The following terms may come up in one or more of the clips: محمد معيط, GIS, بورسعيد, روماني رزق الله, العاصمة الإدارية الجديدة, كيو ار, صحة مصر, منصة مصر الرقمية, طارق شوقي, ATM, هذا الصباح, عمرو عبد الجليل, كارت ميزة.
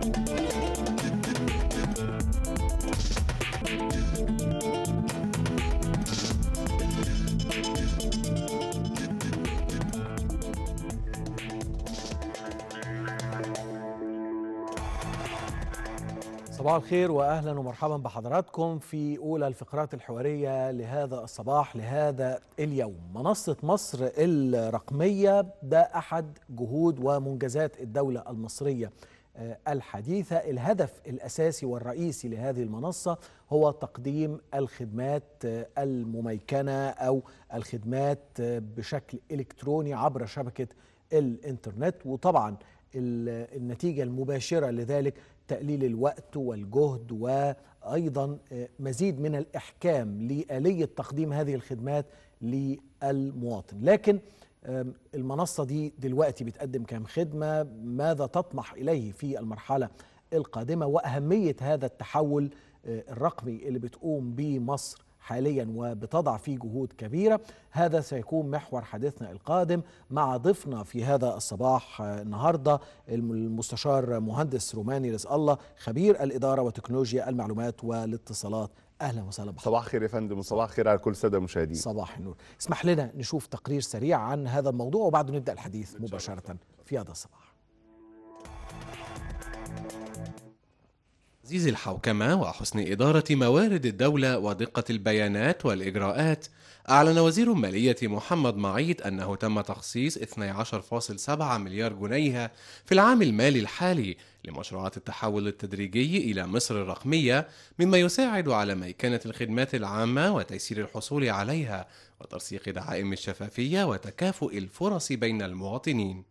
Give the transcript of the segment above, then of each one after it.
صباح الخير واهلا ومرحبا بحضراتكم في اولى الفقرات الحواريه لهذا الصباح لهذا اليوم. منصه مصر الرقميه ده احد جهود ومنجزات الدوله المصريه الحديثه. الهدف الاساسي والرئيسي لهذه المنصه هو تقديم الخدمات المميكنه او الخدمات بشكل الكتروني عبر شبكه الانترنت، وطبعا النتيجه المباشره لذلك تقليل الوقت والجهد وأيضا مزيد من الإحكام لآلية تقديم هذه الخدمات للمواطن. لكن المنصة دي دلوقتي بتقدم كام خدمة؟ ماذا تطمح إليه في المرحلة القادمة؟ وأهمية هذا التحول الرقمي اللي بتقوم به مصر حاليا وبتضع فيه جهود كبيرة، هذا سيكون محور حديثنا القادم مع ضيفنا في هذا الصباح النهاردة المستشار مهندس روماني رزق الله، خبير الإدارة وتكنولوجيا المعلومات والاتصالات. أهلا وسهلا بك. صباح الخير يا فندم، وصباح الخير على كل السادة المشاهدين. صباح النور. اسمح لنا نشوف تقرير سريع عن هذا الموضوع وبعده نبدأ الحديث مباشرة في هذا الصباح. تعزيز الحوكمة وحسن إدارة موارد الدولة ودقة البيانات والإجراءات، أعلن وزير المالية محمد معيط أنه تم تخصيص 12.7 مليار جنيه في العام المالي الحالي لمشروعات التحول التدريجي إلى مصر الرقمية، مما يساعد على ميكنة الخدمات العامة وتيسير الحصول عليها وترسيخ دعائم الشفافية وتكافؤ الفرص بين المواطنين.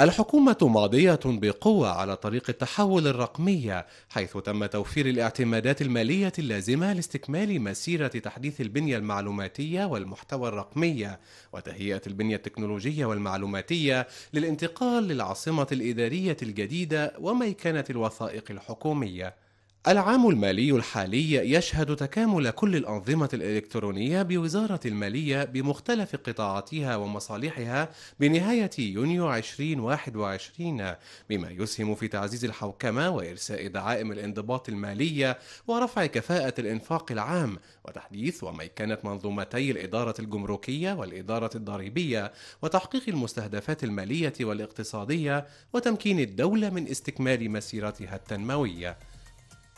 الحكومة ماضية بقوة على طريق التحول الرقمية، حيث تم توفير الاعتمادات المالية اللازمة لاستكمال مسيرة تحديث البنية المعلوماتية والمحتوى الرقمية وتهيئة البنية التكنولوجية والمعلوماتية للانتقال للعاصمة الإدارية الجديدة وميكنة الوثائق الحكومية. العام المالي الحالي يشهد تكامل كل الأنظمة الإلكترونية بوزارة المالية بمختلف قطاعاتها ومصالحها بنهاية يونيو 2021، بما يسهم في تعزيز الحوكمة وإرساء دعائم الانضباط المالية ورفع كفاءة الإنفاق العام وتحديث وميكنة منظومتي الإدارة الجمركية والإدارة الضريبية وتحقيق المستهدفات المالية والاقتصادية وتمكين الدولة من استكمال مسيرتها التنموية.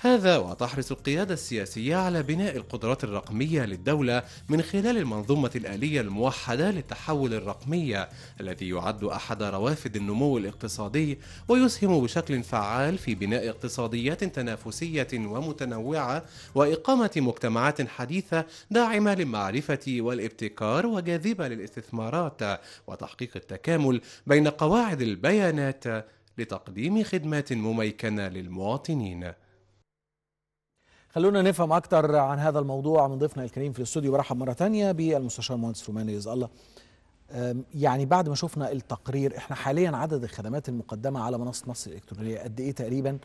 هذا وتحرص القيادة السياسية على بناء القدرات الرقمية للدولة من خلال المنظومة الآلية الموحدة للتحول الرقمية التي يعد أحد روافد النمو الاقتصادي ويسهم بشكل فعال في بناء اقتصاديات تنافسية ومتنوعة وإقامة مجتمعات حديثة داعمة للمعرفة والابتكار وجاذبة للاستثمارات وتحقيق التكامل بين قواعد البيانات لتقديم خدمات مميكنة للمواطنين. خلونا نفهم أكتر عن هذا الموضوع من ضيفنا الكريم في الاستوديو. برحب مرة تانية بالمستشار المهندس روماني رزق الله. يعني بعد ما شفنا التقرير، احنا حاليا عدد الخدمات المقدمة على منصة مصر الإلكترونية قد إيه تقريبا؟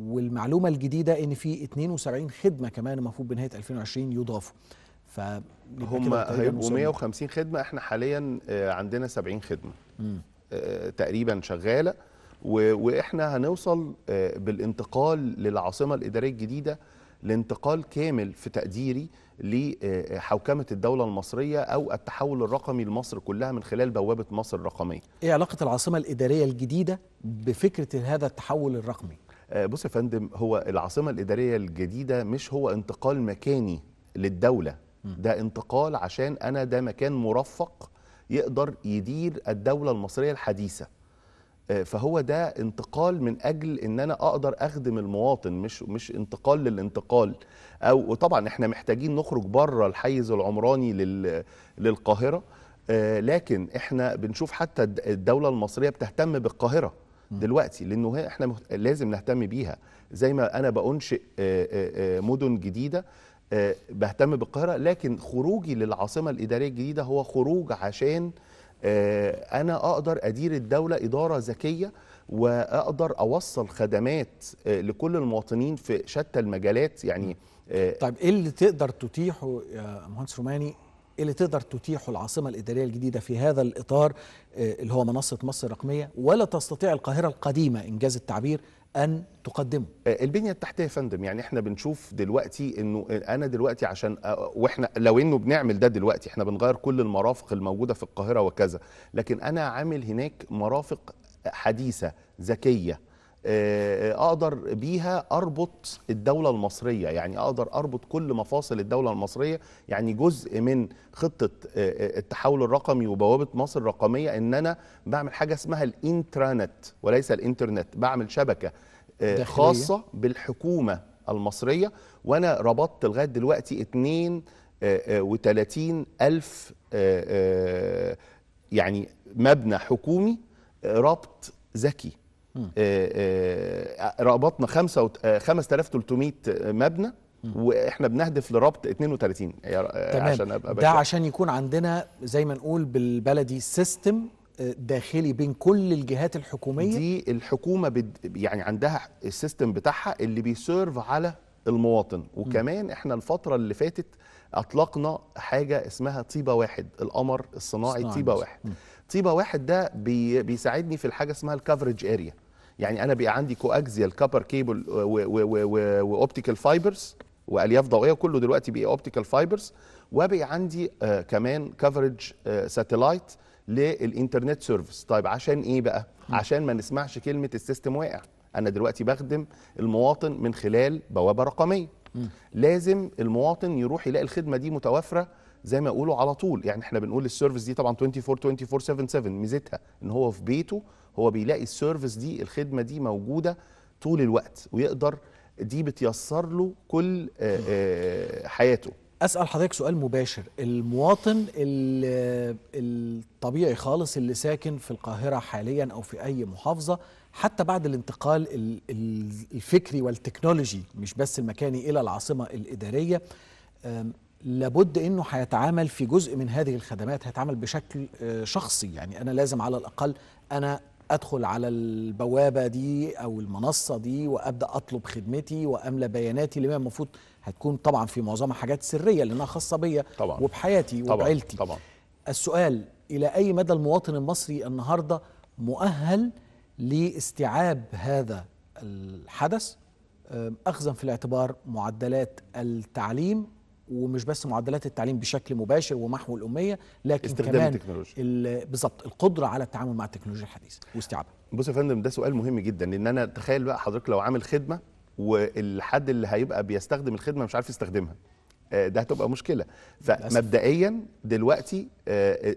والمعلومة الجديدة إن في 72 خدمة كمان المفروض بنهاية 2020 يضافوا. هم هيبقوا 150 خدمة، احنا حاليا عندنا 70 خدمة تقريبا شغالة، واحنا هنوصل بالانتقال للعاصمة الإدارية الجديدة لانتقال كامل في تقديري لحوكمة الدولة المصرية أو التحول الرقمي لمصر كلها من خلال بوابة مصر الرقمية. إيه علاقة العاصمة الإدارية الجديدة بفكرة هذا التحول الرقمي؟ بص يا فندم، هو العاصمة الإدارية الجديدة مش هو انتقال مكاني للدولة، ده انتقال عشان أنا ده مكان مرفق يقدر يدير الدولة المصرية الحديثة، فهو ده انتقال من أجل أن أنا أقدر أخدم المواطن، مش انتقال للانتقال. أو طبعا احنا محتاجين نخرج بره الحيز العمراني للقاهرة، لكن احنا بنشوف حتى الدولة المصرية بتهتم بالقاهرة دلوقتي، لأنه احنا لازم نهتم بيها. زي ما أنا بأنشئ مدن جديدة بهتم بالقاهرة، لكن خروجي للعاصمة الإدارية الجديدة هو خروج عشان أنا أقدر أدير الدولة إدارة ذكية وأقدر أوصل خدمات لكل المواطنين في شتى المجالات. يعني طيب إيه اللي تقدر تتيحه يا مهندس روماني اللي تقدر تتيحه العاصمة الإدارية الجديدة في هذا الإطار اللي هو منصة مصر الرقمية، ولا تستطيع القاهرة القديمة إنجاز التعبير أن تقدمه. البنية التحتية يا فندم، يعني احنا بنشوف دلوقتي انه انا دلوقتي عشان واحنا لو انه بنعمل ده دلوقتي احنا بنغير كل المرافق الموجودة في القاهرة وكذا، لكن انا عامل هناك مرافق حديثة ذكية اقدر بيها اربط الدوله المصريه، يعني اقدر اربط كل مفاصل الدوله المصريه. يعني جزء من خطه التحول الرقمي وبوابه مصر الرقميه ان انا بعمل حاجه اسمها الانترانت وليس الانترنت، بعمل شبكه داخلية خاصه بالحكومه المصريه. وانا ربطت لغايه دلوقتي 32,000 يعني مبنى حكومي ربط ذكي. ربطنا 5300 مبنى واحنا بنهدف لربط 32. عشان ابقى ده عشان يكون عندنا زي ما نقول بالبلدي سيستم داخلي بين كل الجهات الحكوميه. دي الحكومه يعني عندها السيستم بتاعها اللي بيسيرف على المواطن. وكمان احنا الفتره اللي فاتت اطلقنا حاجه اسمها طيبه واحد، القمر الصناعي طيبه واحد. طيبه واحد ده بيساعدني في الحاجه اسمها الكفرج اريا، يعني انا بقى عندي كواكزيال كابر كيبل واوبتيكال فايبرز والياف ضوئيه، كله دلوقتي بقى اوبتيكال فايبرز، وبقى عندي كمان كفرج ساتلايت للانترنت سيرفيس. طيب عشان ايه بقى؟ عشان ما نسمعش كلمه السيستم واقع. انا دلوقتي بخدم المواطن من خلال بوابه رقميه. لازم المواطن يروح يلاقي الخدمه دي متوفره زي ما يقولوا على طول. يعني احنا بنقول السيرفيس دي طبعا 24/7 ميزتها ان هو في بيته هو بيلاقي السيرفيس دي، الخدمه دي موجوده طول الوقت ويقدر، دي بتيسر له كل حياته. اسال حضرتك سؤال مباشر، المواطن الطبيعي خالص اللي ساكن في القاهره حاليا او في اي محافظه حتى بعد الانتقال الفكري والتكنولوجي مش بس المكاني الى العاصمه الاداريه، لابد انه هيتعامل في جزء من هذه الخدمات، هيتعامل بشكل شخصي. يعني انا لازم على الاقل انا ادخل على البوابه دي او المنصه دي وابدا اطلب خدمتي واملى بياناتي اللي المفروض هتكون طبعا في معظمها حاجات سريه لانها خاصه بيا وبحياتي وبعيلتي. طبعا. السؤال، الى اي مدى المواطن المصري النهارده مؤهل لاستيعاب هذا الحدث اخذا في الاعتبار معدلات التعليم، ومش بس معدلات التعليم بشكل مباشر ومحو الأمية، لكن كمان بالظبط القدرة على التعامل مع التكنولوجيا الحديثة واستيعابها. بص يا فندم، ده سؤال مهم جدا، لأن أنا تخيل بقى حضرتك لو عامل خدمة والحد اللي هيبقى بيستخدم الخدمة مش عارف يستخدمها، ده هتبقى مشكلة. فمبدئيا دلوقتي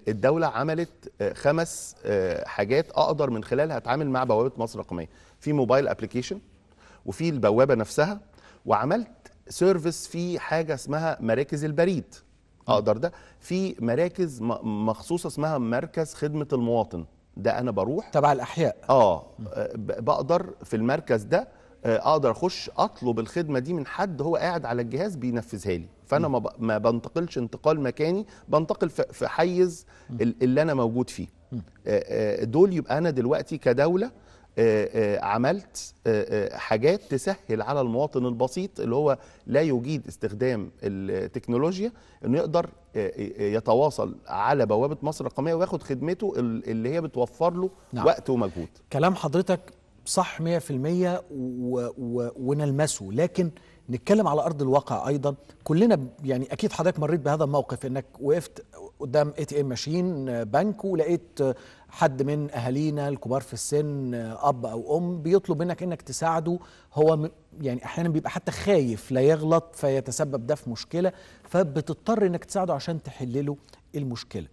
الدولة عملت 5 حاجات أقدر من خلالها أتعامل مع بوابة مصر الرقمية، في موبايل أبليكيشن وفي البوابة نفسها، وعملت سيرفيس في حاجه اسمها مراكز البريد. اقدر ده في مراكز مخصوصه اسمها مركز خدمه المواطن، ده انا بروح تبع الاحياء بقدر في المركز ده اقدر اخش اطلب الخدمه دي من حد هو قاعد على الجهاز بينفذها لي. فانا ما بنتقلش انتقال مكاني، بنتقل في حيز اللي انا موجود فيه. دول يبقى انا دلوقتي كدوله عملت حاجات تسهل على المواطن البسيط اللي هو لا يجيد استخدام التكنولوجيا انه يقدر يتواصل على بوابة مصر الرقمية وياخد خدمته اللي هي بتوفر له وقت ومجهود. كلام حضرتك صح 100% ونلمسه، لكن نتكلم على أرض الواقع أيضا. كلنا يعني أكيد حضرتك مريت بهذا الموقف، إنك وقفت قدام ATM ماشين بنك ولقيت حد من أهالينا الكبار في السن، أب أو أم، بيطلب منك إنك تساعده. هو يعني أحيانا بيبقى حتى خايف لا يغلط فيتسبب ده في مشكلة، فبتضطر إنك تساعده عشان تحلله المشكلة.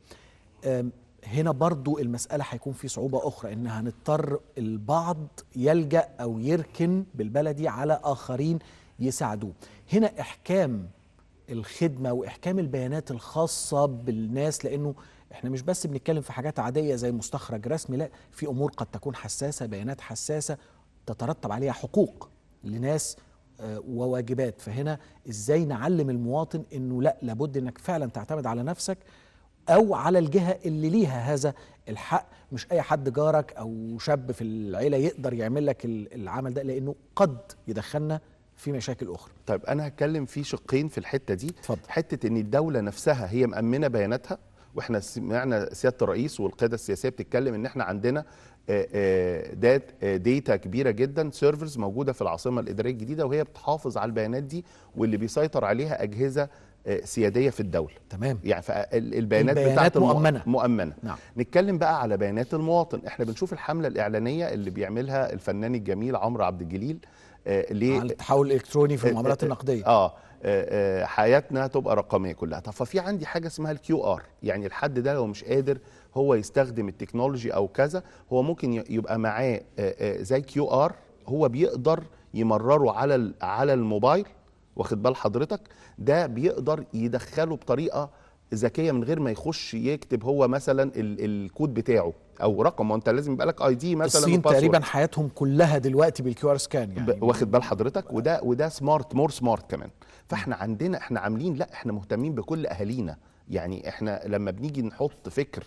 هنا برضو المسألة هيكون في صعوبة أخرى، إن هنضطر البعض يلجأ أو يركن بالبلدي على آخرين يساعدوه. هنا إحكام الخدمة وإحكام البيانات الخاصة بالناس، لأنه إحنا مش بس بنتكلم في حاجات عادية زي مستخرج رسمي، لا، في أمور قد تكون حساسة، بيانات حساسة تترتب عليها حقوق لناس وواجبات. فهنا إزاي نعلم المواطن إنه لا، لابد إنك فعلا تعتمد على نفسك أو على الجهة اللي ليها هذا الحق، مش أي حد جارك أو شاب في العيلة يقدر يعمل لك العمل ده، لأنه قد يدخلنا في مشاكل اخرى. طيب انا هتكلم في شقين في الحته دي. اتفضل. حته ان الدوله نفسها هي مامنه بياناتها، واحنا سمعنا سياده الرئيس والقياده السياسيه بتتكلم ان احنا عندنا داتا كبيره جدا، سيرفرز موجوده في العاصمه الاداريه الجديده وهي بتحافظ على البيانات دي، واللي بيسيطر عليها اجهزه سياديه في الدوله. تمام. يعني البيانات بتاعت مؤمنه. نعم. نتكلم بقى على بيانات المواطن. احنا بنشوف الحمله الاعلانيه اللي بيعملها الفنان الجميل عمرو عبد الجليل على التحول الالكتروني في المعاملات النقديه. حياتنا تبقى رقميه كلها. طب ففي عندي حاجه اسمها الكيو ار، يعني الحد ده لو مش قادر هو يستخدم التكنولوجي او كذا، هو ممكن يبقى معاه زي كيو ار هو بيقدر يمرره على الموبايل، واخد بال حضرتك؟ ده بيقدر يدخله بطريقه ذكيه من غير ما يخش يكتب هو مثلا الكود بتاعه او رقم، وانت لازم يبقى لك اي دي مثلا. الصين تقريبا حياتهم كلها دلوقتي بالكيو ار سكان، يعني واخد بال حضرتك؟ وده سمارت، مور سمارت كمان. فاحنا عندنا احنا مهتمين بكل اهالينا. يعني احنا لما بنيجي نحط فكر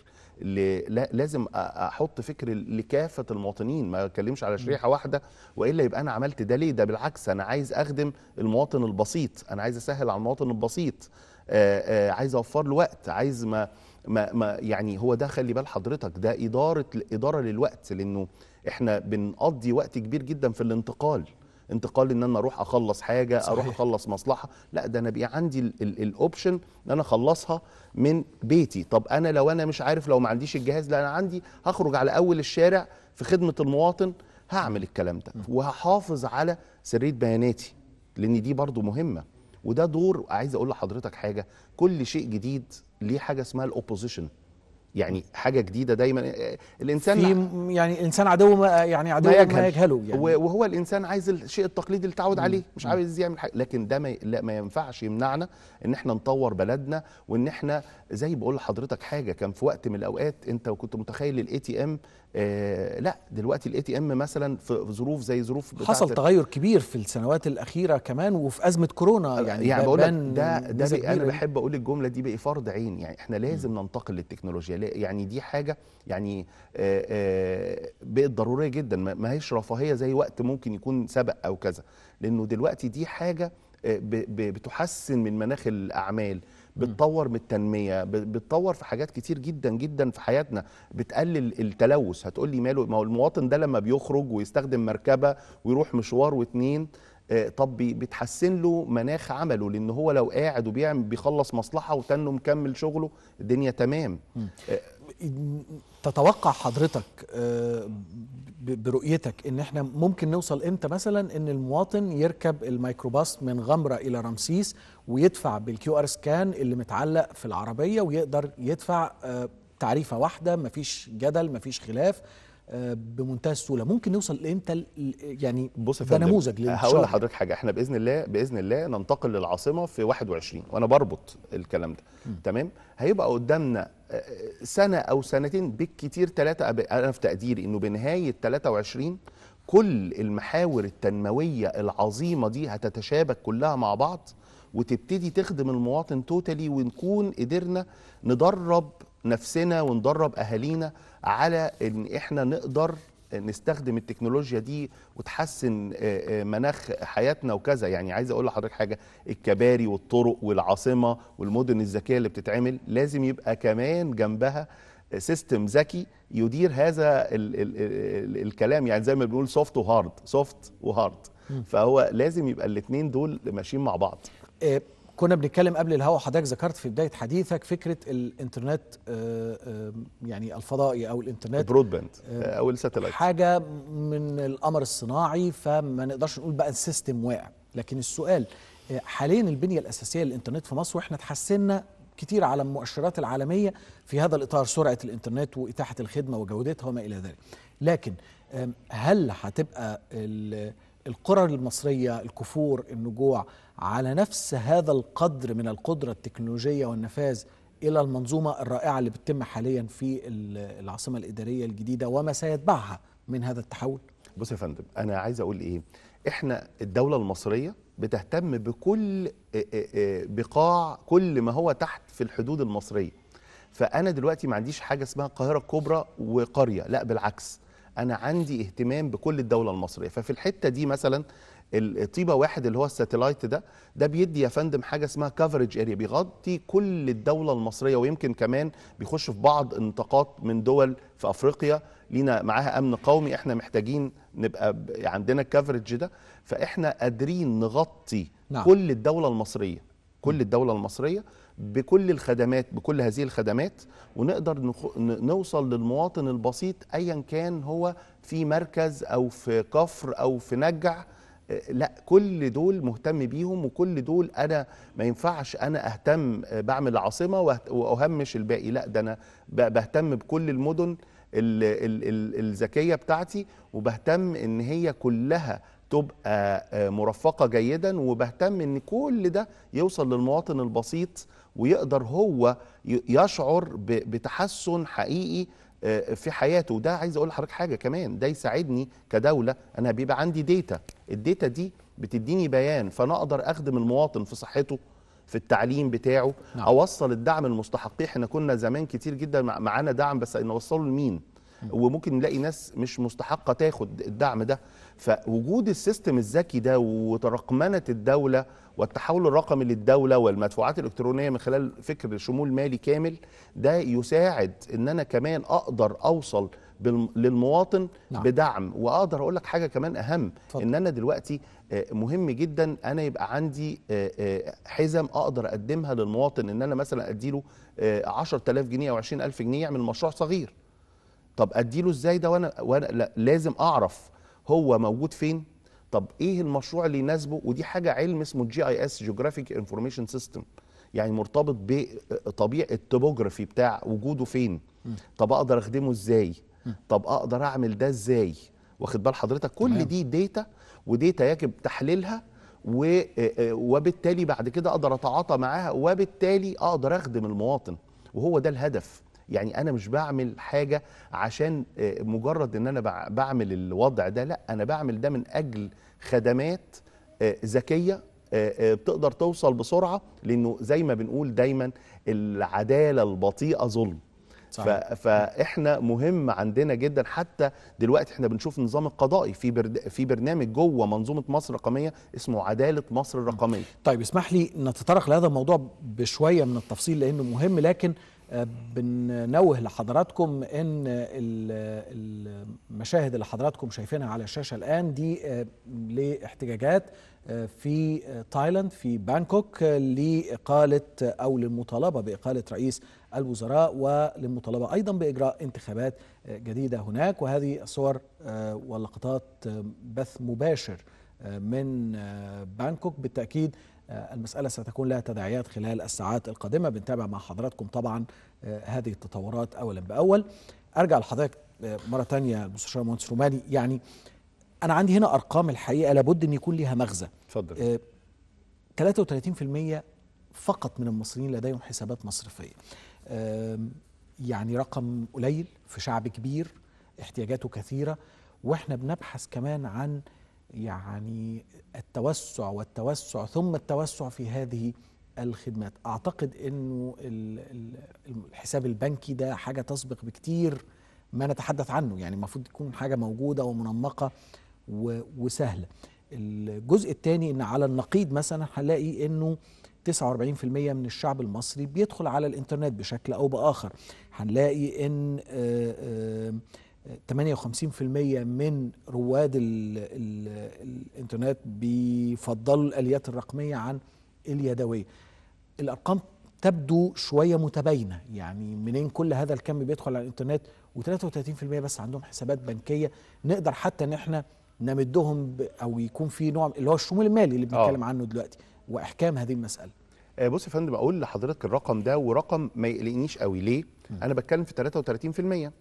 لازم احط فكر لكافه المواطنين، ما اتكلمش على شريحه واحده، والا يبقى انا عملت ده ليه؟ ده بالعكس، انا عايز اخدم المواطن البسيط، انا عايز اسهل على المواطن البسيط، عايز اوفر له وقت، عايز ما يعني هو ده. خلي بال حضرتك ده اداره للوقت، لانه احنا بنقضي وقت كبير جدا في الانتقال، ان انا اروح اخلص حاجه. صحيح. اروح اخلص مصلحه، لا ده انا بيبقى عندي الاوبشن ان انا اخلصها من بيتي. طب انا لو مش عارف، لو ما عنديش الجهاز، لا انا عندي، هخرج على اول الشارع في خدمه المواطن، هعمل الكلام ده وهحافظ على سريه بياناتي، لان دي برضو مهمه. وده دور، عايز اقول لحضرتك حاجه، كل شيء جديد ليه حاجه اسمها الاوبوزيشن، يعني حاجه جديده دايما. الانسان يعني الانسان عدو، يعني عدو ما يجهله، يعني وهو الانسان عايز الشيء التقليدي اللي اتعود عليه، مش عايز يعمل حاجه. لكن ده ما ينفعش يمنعنا ان احنا نطور بلدنا، وان احنا زي بقول لحضرتك حاجه، كان في وقت من الاوقات انت كنت متخيل الاي تي ام، لا دلوقتي الاي تي ام مثلا في ظروف زي ظروف حصل تغير كبير في السنوات الاخيره كمان، وفي ازمه كورونا. يعني بقول لك ده انا بحب اقول الجمله دي بقى فرض عين، يعني احنا لازم ننتقل للتكنولوجيا. يعني دي حاجه يعني بقت ضروريه جدا، ما هيش رفاهيه زي وقت ممكن يكون سبق او كذا، لانه دلوقتي دي حاجه بتحسن من مناخ الاعمال، بتطور من التنميه، بتطور في حاجات كتير جدا جدا في حياتنا، بتقلل التلوث. هتقول لي ماله؟ ما هو المواطن ده لما بيخرج ويستخدم مركبه ويروح مشوار واتنين، طب بتحسن له مناخ عمله، لان هو لو قاعد وبيعمل بيخلص مصلحه وتنه مكمل شغله، الدنيا تمام. تتوقع حضرتك برؤيتك ان احنا ممكن نوصل امتى مثلا ان المواطن يركب الميكروباص من غمره الى رمسيس ويدفع بالكيو ار سكان اللي متعلق في العربيه، ويقدر يدفع تعريفه واحده، مفيش جدل، مفيش خلاف، بمنتهى السهوله؟ ممكن نوصل امتى يعني؟ بص يا فندم، هقول لحضرتك حاجه، احنا باذن الله ننتقل للعاصمه في 21، وانا بربط الكلام ده. تمام. هيبقى قدامنا سنه او سنتين بالكتير 3، انا في تقديري انه بنهايه 23 كل المحاور التنمويه العظيمه دي هتتشابك كلها مع بعض، وتبتدي تخدم المواطن توتالي، ونكون قدرنا ندرب نفسنا وندرب اهالينا على ان احنا نقدر نستخدم التكنولوجيا دي وتحسن مناخ حياتنا وكذا. يعني عايز اقول لحضرتك حاجه، الكباري والطرق والعاصمه والمدن الذكيه اللي بتتعمل لازم يبقى كمان جنبها سيستم ذكي يدير هذا الكلام، يعني زي ما بنقول سوفت وهارد، سوفت وهارد، فهو لازم يبقى الاثنين دول ماشيين مع بعض. كنا بنتكلم قبل الهوا، حضرتك ذكرت في بداية حديثك فكرة الانترنت يعني الفضائي أو الانترنت برود باند أو الساتلايت، حاجة من القمر الصناعي، فما نقدرش نقول بقى السيستم واقع. لكن السؤال حاليا البنية الأساسية للانترنت في مصر، واحنا تحسنا كتير على المؤشرات العالمية في هذا الإطار، سرعة الانترنت وإتاحة الخدمة وجودتها وما إلى ذلك، لكن هل هتبقى القرى المصرية، الكفور، النجوع، على نفس هذا القدر من القدرة التكنولوجية والنفاذ إلى المنظومة الرائعة اللي بتتم حاليا في العاصمة الإدارية الجديدة وما سيتبعها من هذا التحول؟ بص يا فندم، أنا عايز أقول إيه، إحنا الدولة المصرية بتهتم بكل بقاع، كل ما هو تحت في الحدود المصرية. فأنا دلوقتي ما عنديش حاجة اسمها القاهرة الكبرى وقرية، لا بالعكس، أنا عندي اهتمام بكل الدولة المصرية. ففي الحتة دي مثلا الطيبة واحد اللي هو الساتلايت ده بيدي يا فندم حاجة اسمها كفرج اريا، بيغطي كل الدولة المصرية، ويمكن كمان بيخش في بعض النطاقات من دول في أفريقيا لينا معاها أمن قومي، احنا محتاجين نبقى عندنا الكفرج ده، فاحنا قادرين نغطي كل الدولة المصرية، كل الدولة المصرية بكل الخدمات، بكل هذه الخدمات، ونقدر نوصل للمواطن البسيط أيا كان هو في مركز أو في كفر أو في نجع. لا، كل دول مهتم بيهم، وكل دول أنا ما ينفعش أنا أهتم بعمل العاصمة وأهمش الباقي، لا ده أنا بهتم بكل المدن الذكية بتاعتي، وبهتم إن هي كلها تبقى مرفقة جيدا، وبهتم إن كل ده يوصل للمواطن البسيط ويقدر هو يشعر بتحسن حقيقي في حياته. وده عايز اقول لحضرتك حاجه كمان، ده يساعدني كدوله، انا بيبقى عندي ديتا، الديتا دي بتديني بيان، فانا اقدر اخدم المواطن في صحته، في التعليم بتاعه، اوصل الدعم المستحقيه. احنا كنا زمان كتير جدا معانا دعم، بس نوصله لمين؟ وممكن نلاقي ناس مش مستحقه تاخد الدعم ده. فوجود السيستم الذكي ده وترقمنه الدوله والتحول الرقمي للدوله والمدفوعات الالكترونيه من خلال فكر شمول مالي كامل، ده يساعد ان انا كمان اقدر اوصل للمواطن بدعم. واقدر اقول لك حاجه كمان اهم، ان انا دلوقتي مهم جدا انا يبقى عندي حزم اقدر اقدمها للمواطن، ان انا مثلا اديله 10000 جنيه او 20000 جنيه يعمل مشروع صغير. طب اديله ازاي ده؟ وانا لازم اعرف هو موجود فين، طب ايه المشروع اللي يناسبه. ودي حاجه علم اسمه GIS جيوغرافيك انفورميشن سيستم، يعني مرتبط بطبيعه التوبوغرافي بتاع وجوده فين. طب اقدر اخدمه ازاي، طب اقدر اعمل ده ازاي، واخد بال حضرتك؟ كل دي ديتا، وديتا يجب تحليلها، وبالتالي بعد كده اقدر اتعاطى معاها، وبالتالي اقدر اخدم المواطن، وهو ده الهدف. يعني أنا مش بعمل حاجة عشان مجرد إن أنا بعمل الوضع ده، لأ، أنا بعمل ده من أجل خدمات ذكية بتقدر توصل بسرعة، لأنه زي ما بنقول دايما العدالة البطيئة ظلم. فإحنا مهم عندنا جدا، حتى دلوقتي إحنا بنشوف النظام القضائي في برنامج جوه منظومة مصر الرقمية اسمه عدالة مصر الرقمية. طيب اسمح لي نتطرق لهذا الموضوع بشوية من التفصيل لأنه مهم، لكن بننوه لحضراتكم ان المشاهد اللي حضراتكم شايفينها على الشاشة الآن دي لاحتجاجات في تايلاند، في بانكوك، لإقالة أو للمطالبة بإقالة رئيس الوزراء، وللمطالبة أيضا بإجراء انتخابات جديدة هناك. وهذه الصور واللقطات بث مباشر من بانكوك. بالتأكيد المسألة ستكون لها تداعيات خلال الساعات القادمة، بنتابع مع حضراتكم طبعا هذه التطورات أولا بأول. أرجع لحضرتك مرة تانية المستشار المهندس روماني، يعني أنا عندي هنا أرقام الحقيقة لابد أن يكون لها مغزى. اتفضل. 33% فقط من المصريين لديهم حسابات مصرفية، يعني رقم قليل في شعب كبير احتياجاته كثيرة، وإحنا بنبحث كمان عن يعني التوسع والتوسع ثم التوسع في هذه الخدمات. أعتقد أنه الحساب البنكي ده حاجة تسبق بكتير ما نتحدث عنه، يعني المفروض تكون حاجة موجودة ومنمقة وسهلة. الجزء الثاني أن على النقيض مثلا هنلاقي أنه 49% من الشعب المصري بيدخل على الإنترنت بشكل أو بآخر، هنلاقي أن 58% من رواد الانترنت بيفضلوا الآليات الرقمية عن اليدوية. الأرقام تبدو شوية متباينة، يعني منين كل هذا الكم بيدخل على الانترنت و33% بس عندهم حسابات بنكية نقدر حتى ان احنا نمدهم أو يكون في نوع اللي هو الشمول المالي اللي بنتكلم عنه دلوقتي وإحكام هذه المسألة. بص يا فندم، أقول لحضرتك الرقم ده ورقم ما يقلقنيش قوي. ليه؟ أنا بتكلم في 33%.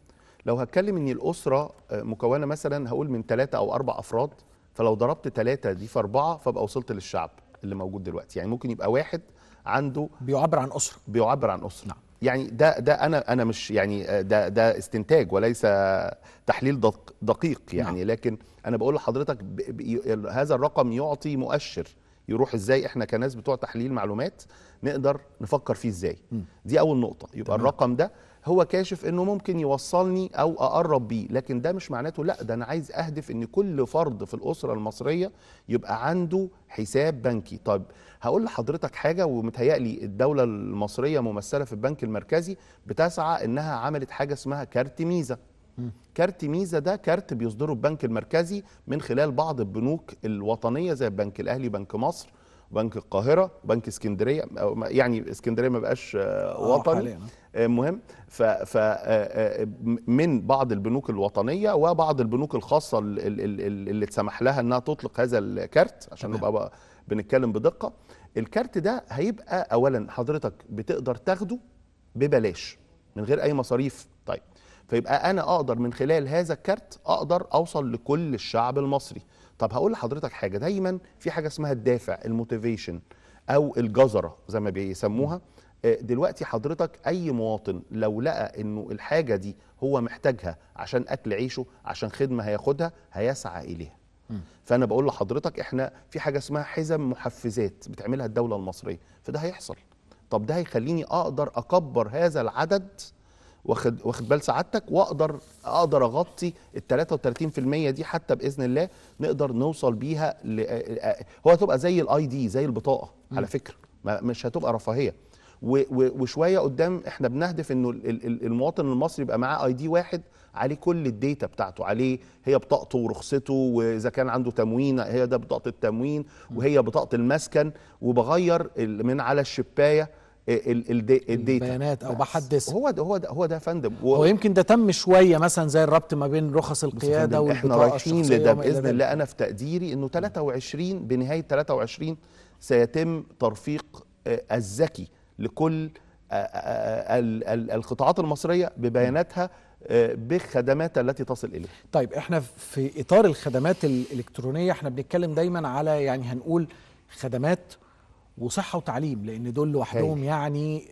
لو هتكلم ان الاسره مكونه مثلا هقول من 3 أو 4 افراد، فلو ضربت 3 دي في 4 فابقى وصلت للشعب اللي موجود دلوقتي. يعني ممكن يبقى واحد عنده بيعبر عن اسره. نعم. يعني ده انا مش يعني ده استنتاج وليس تحليل دقيق يعني. نعم. لكن انا بقول لحضرتك هذا الرقم يعطي مؤشر، يروح ازاي، احنا كناس بتوع تحليل معلومات نقدر نفكر فيه ازاي. دي اول نقطة. يبقى الرقم ده هو كاشف انه ممكن يوصلني او اقرب بيه، لكن ده مش معناته لا ده انا عايز اهدف ان كل فرد في الاسره المصريه يبقى عنده حساب بنكي. طيب هقول لحضرتك حاجه، ومتهيألي الدوله المصريه ممثله في البنك المركزي بتسعى انها عملت حاجه اسمها كارت ميزه. كارت ميزه ده كارت بيصدره البنك المركزي من خلال بعض البنوك الوطنيه زي البنك الاهلي، بنك مصر، بنك القاهره، بنك اسكندريه، يعني اسكندريه ما بقاش وطني مهم، ف من بعض البنوك الوطنيه وبعض البنوك الخاصه اللي اتسمح لها انها تطلق هذا الكارت عشان نبقى بنتكلم بدقه. الكارت ده هيبقى اولا حضرتك بتقدر تاخده ببلاش من غير اي مصاريف. طيب فيبقى انا اقدر من خلال هذا الكارت اقدر اوصل لكل الشعب المصري. طب هقول لحضرتك حاجه، دايما في حاجه اسمها الدافع، الموتيفيشن او الجزره زي ما بيسموها. دلوقتي حضرتك اي مواطن لو لقى انه الحاجه دي هو محتاجها عشان اكل عيشه، عشان خدمه هياخدها، هيسعى اليها. فانا بقول لحضرتك احنا في حاجه اسمها حزم محفزات بتعملها الدوله المصريه، فده هيحصل. طب ده هيخليني اقدر اكبر هذا العدد، واخد بال سعادتك، واقدر اغطي ال 33% دي حتى باذن الله نقدر نوصل بيها هو تبقى زي الاي دي، زي البطاقه على فكره، مش هتبقى رفاهيه. وشويه قدام احنا بنهدف انه المواطن المصري يبقى معاه اي دي واحد عليه كل الداتا بتاعته، عليه هي بطاقته ورخصته، واذا كان عنده تموين هي ده بطاقه التموين، وهي بطاقه المسكن، وبغير من على الشبايه البيانات او بحدثها. هو ده يا فندم. هو يمكن ده تم شويه مثلا زي الربط ما بين رخص القياده والبطاقه. احنا رايحين لده باذن الله. انا في تقديري انه 23 بنهايه 23 سيتم ترفيق الذكي لكل القطاعات المصريه ببياناتها بخدماتها التي تصل اليه. طيب احنا في اطار الخدمات الالكترونيه احنا بنتكلم دايما على يعني هنقول خدمات وصحة وتعليم، لأن دول لوحدهم يعني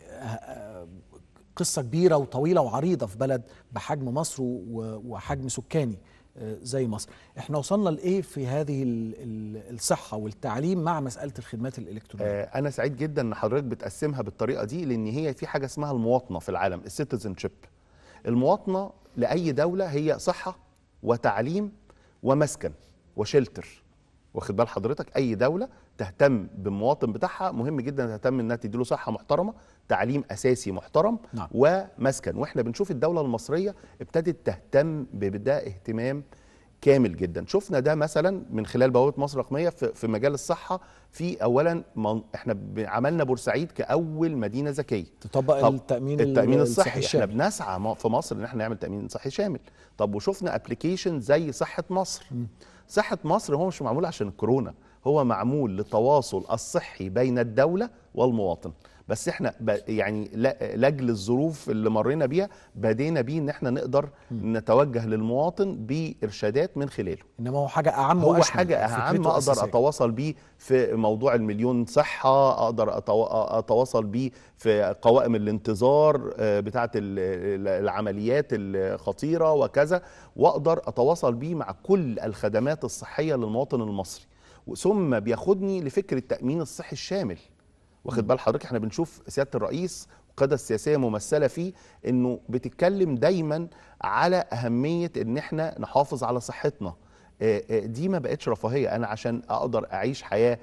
قصة كبيرة وطويلة وعريضة في بلد بحجم مصر وحجم سكاني زي مصر. احنا وصلنا لإيه في هذه الصحة والتعليم مع مسألة الخدمات الإلكترونية؟ أنا سعيد جدا إن حضرتك بتقسمها بالطريقة دي، لأن هي في حاجة اسمها المواطنة في العالم، السيتيزن شيب. المواطنة لأي دولة هي صحة وتعليم ومسكن وشلتر، واخد بال حضرتك؟ أي دولة تهتم بالمواطن بتاعها مهم جدا تهتم انها تديله صحه محترمه، تعليم اساسي محترم، نعم، ومسكن. واحنا بنشوف الدوله المصريه ابتدت تهتم بده اهتمام كامل جدا. شفنا ده مثلا من خلال بوابه مصر الرقميه في مجال الصحه. في اولا احنا عملنا بورسعيد كاول مدينه ذكيه تطبق التامين الصحي الشامل. احنا بنسعى في مصر ان احنا نعمل تامين صحي شامل. طب وشفنا ابلكيشن زي صحه مصر. صحه مصر هو مش معمول عشان الكورونا، هو معمول للتواصل الصحي بين الدولة والمواطن. بس احنا يعني لاجل الظروف اللي مرينا بيها بدينا بيه ان احنا نقدر نتوجه للمواطن بارشادات من خلاله، انما هو حاجه اعم واشمل. هو حاجه اعم اقدر اتواصل بيه في موضوع المليون صحه، اقدر اتواصل بيه في قوائم الانتظار بتاعه العمليات الخطيره وكذا، واقدر اتواصل بيه مع كل الخدمات الصحيه للمواطن المصري. ثم بياخدني لفكرة التأمين الصحي الشامل. واخد بال حضرتك؟ احنا بنشوف سيادة الرئيس والقيادة السياسية ممثلة فيه انه بتتكلم دايما على أهمية ان احنا نحافظ على صحتنا. دي ما بقتش رفاهية، انا عشان اقدر اعيش حياة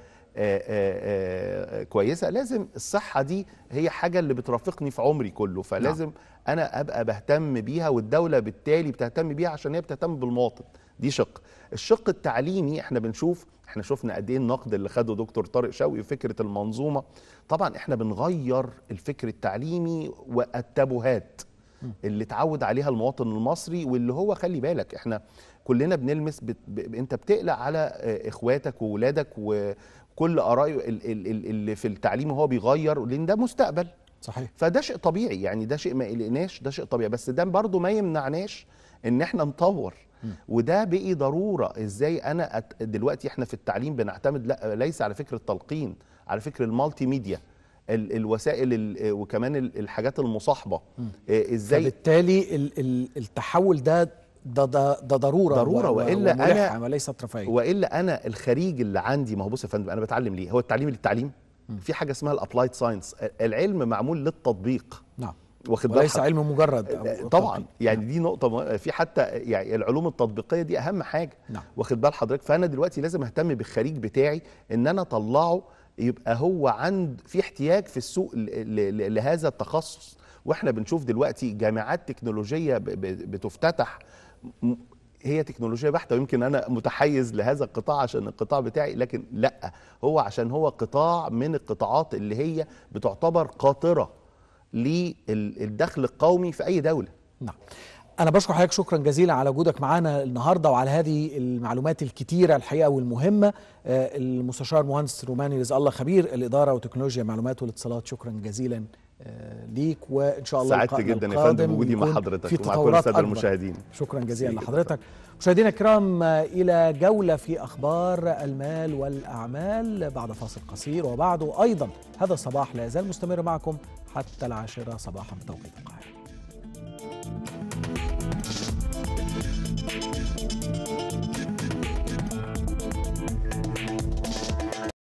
كويسة لازم الصحة دي هي حاجة اللي بترافقني في عمري كله، فلازم انا ابقى بهتم بيها، والدولة بالتالي بتهتم بيها عشان هي بتهتم بالمواطن. دي شق. الشق التعليمي احنا بنشوف، احنا شفنا قد ايه النقد اللي خده دكتور طارق شوقي وفكره المنظومه. طبعا احنا بنغير الفكر التعليمي والتبهات اللي اتعود عليها المواطن المصري، واللي هو خلي بالك احنا كلنا بنلمس انت بتقلق على اخواتك وولادك وكل اراء اللي في التعليم هو بيغير، لان ده مستقبل صحيح. فده شيء طبيعي، يعني ده شيء ما قلقناش، ده شيء طبيعي. بس ده برضو ما يمنعناش ان احنا نطور، وده بقي ضرورة. ازاي انا دلوقتي احنا في التعليم بنعتمد ليس على فكرة التلقين، على فكرة المالتي ميديا، الوسائل وكمان الحاجات المصاحبة. ازاي فبالتالي التحول ده ده ضروره والا انا وليست رفاهيه. والا انا الخريج اللي عندي، ما هو بص يا فندم، انا بتعلم ليه؟ هو التعليم للتعليم، في حاجه اسمها الابلايد ساينس، العلم معمول للتطبيق. نعم، واخد بالك، وليس علم مجرد. طبعا يعني دي نقطه، في حتى يعني العلوم التطبيقيه دي اهم حاجه. نعم، واخد بال حضرتك. فانا دلوقتي لازم اهتم بالخريج بتاعي، ان انا اطلعه يبقى هو عند في احتياج في السوق لهذا التخصص. واحنا بنشوف دلوقتي جامعات تكنولوجيه بتفتتح، هي تكنولوجيا بحته، ويمكن انا متحيز لهذا القطاع عشان القطاع بتاعي، لكن لا، هو عشان هو قطاع من القطاعات اللي هي بتعتبر قاطره للدخل القومي في اي دوله. نعم، انا بشكر حضرتك شكرا جزيلا على وجودك معانا النهارده وعلى هذه المعلومات الكتيره الحقيقه والمهمه. المستشار المهندس روماني رزق الله، خبير الاداره وتكنولوجيا معلومات والاتصالات، شكرا جزيلا ليك، وان شاء الله سعدت جدا يا فندم بوجودي مع حضرتك ومع كل الساده المشاهدين. شكرا جزيلا لحضرتك. مشاهدينا الكرام، الى جوله في اخبار المال والاعمال بعد فاصل قصير، وبعده ايضا هذا الصباح لا يزال مستمر معكم حتى العاشره صباحا بتوقيت